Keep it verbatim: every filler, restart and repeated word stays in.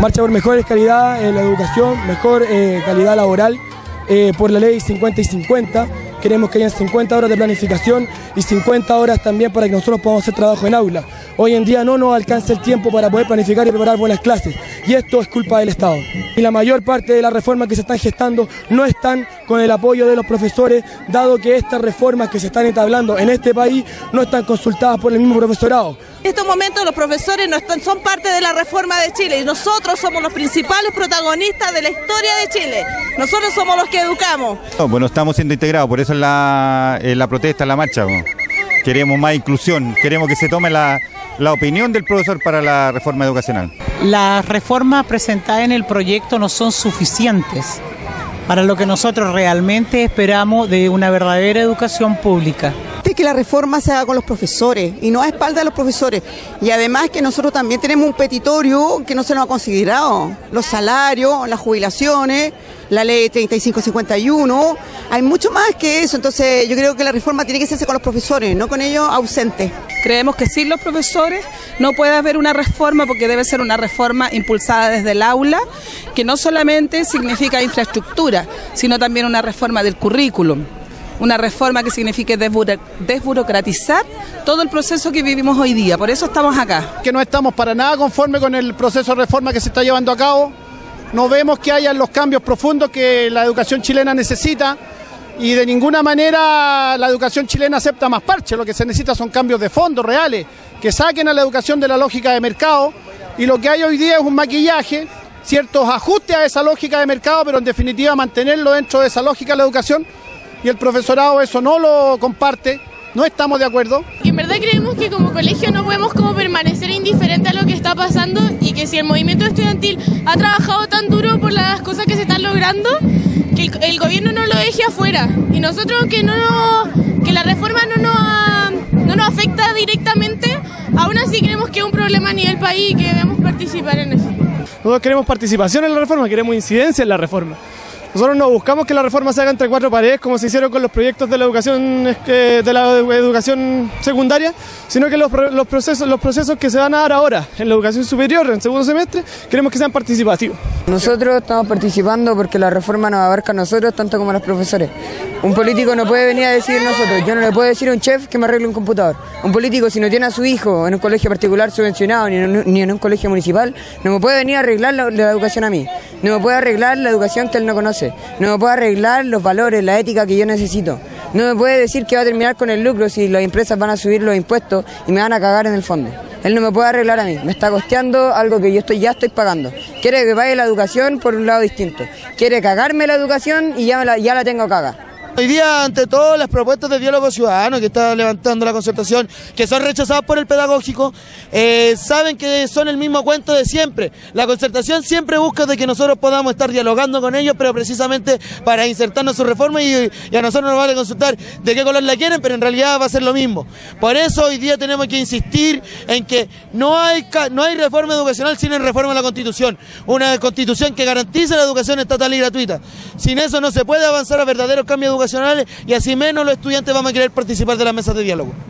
marcha por mejores calidad en la educación, mejor eh, calidad laboral, eh, por la ley cincuenta y cincuenta. Queremos que hayan cincuenta horas de planificación y cincuenta horas también para que nosotros podamos hacer trabajo en aula. Hoy en día no nos alcanza el tiempo para poder planificar y preparar buenas clases, y esto es culpa del Estado. Y la mayor parte de las reformas que se están gestando no están con el apoyo de los profesores, dado que estas reformas que se están entablando en este país no están consultadas por el mismo profesorado. En estos momentos los profesores no están, son parte de la reforma de Chile, y nosotros somos los principales protagonistas de la historia de Chile. Nosotros somos los que educamos. No, bueno, estamos siendo integrados, por eso es la, eh, la protesta, la marcha. ¿No? Queremos más inclusión, queremos que se tome la... la opinión del profesor para la reforma educacional. Las reformas presentadas en el proyecto no son suficientes para lo que nosotros realmente esperamos de una verdadera educación pública. Es que la reforma se haga con los profesores y no a espaldas de los profesores. Y además que nosotros también tenemos un petitorio que no se nos ha considerado. Los salarios, las jubilaciones, la ley treinta y cinco cincuenta y uno, hay mucho más que eso. Entonces yo creo que la reforma tiene que hacerse con los profesores, no con ellos ausentes. Creemos que sin los profesores no puede haber una reforma, porque debe ser una reforma impulsada desde el aula, que no solamente significa infraestructura, sino también una reforma del currículum. Una reforma que signifique desburocratizar todo el proceso que vivimos hoy día. Por eso estamos acá. Que no estamos para nada conformes con el proceso de reforma que se está llevando a cabo. No vemos que haya los cambios profundos que la educación chilena necesita. Y de ninguna manera la educación chilena acepta más parches. Lo que se necesita son cambios de fondo reales, que saquen a la educación de la lógica de mercado. Y lo que hay hoy día es un maquillaje, ciertos ajustes a esa lógica de mercado, pero en definitiva mantenerlo dentro de esa lógica de la educación. Y el profesorado eso no lo comparte, no estamos de acuerdo. Y en verdad creemos que como colegio no podemos como permanecer indiferentes a lo que está pasando, y que si el movimiento estudiantil ha trabajado tan duro por las cosas que se están logrando, que el, el gobierno no lo deje afuera. Y nosotros que, no nos, que la reforma no nos, no nos afecta directamente, aún así creemos que es un problema a nivel país y que debemos participar en eso. Nosotros queremos participación en la reforma, queremos incidencia en la reforma. Nosotros no buscamos que la reforma se haga entre cuatro paredes, como se hicieron con los proyectos de la educación, de la educación secundaria, sino que los, los, procesos, los procesos que se van a dar ahora en la educación superior, en el segundo semestre, queremos que sean participativos. Nosotros estamos participando porque la reforma nos abarca a nosotros tanto como a los profesores. Un político no puede venir a decir nosotros, yo no le puedo decir a un chef que me arregle un computador. Un político, si no tiene a su hijo en un colegio particular subvencionado, ni en un, ni en un colegio municipal, no me puede venir a arreglar la, la educación a mí. No me puede arreglar la educación que él no conoce. No me puede arreglar los valores, la ética que yo necesito. No me puede decir que va a terminar con el lucro si las empresas van a subir los impuestos y me van a cagar en el fondo. Él no me puede arreglar a mí, me está costeando algo que yo estoy, ya estoy pagando. Quiere que vaya la educación por un lado distinto. Quiere cagarme la educación y ya, me la, ya la tengo cagada. Hoy día, ante todo, las propuestas de diálogo ciudadano que está levantando la concertación, que son rechazadas por el pedagógico, eh, saben que son el mismo cuento de siempre. La concertación siempre busca de que nosotros podamos estar dialogando con ellos, pero precisamente para insertarnos su reforma, y, y a nosotros nos van a consultar de qué color la quieren, pero en realidad va a ser lo mismo. Por eso hoy día tenemos que insistir en que no hay, no hay reforma educacional sin reforma a la Constitución. Una Constitución que garantice la educación estatal y gratuita. Sin eso no se puede avanzar a verdaderos cambios educacionales, y así menos los estudiantes van a querer participar de las mesas de diálogo.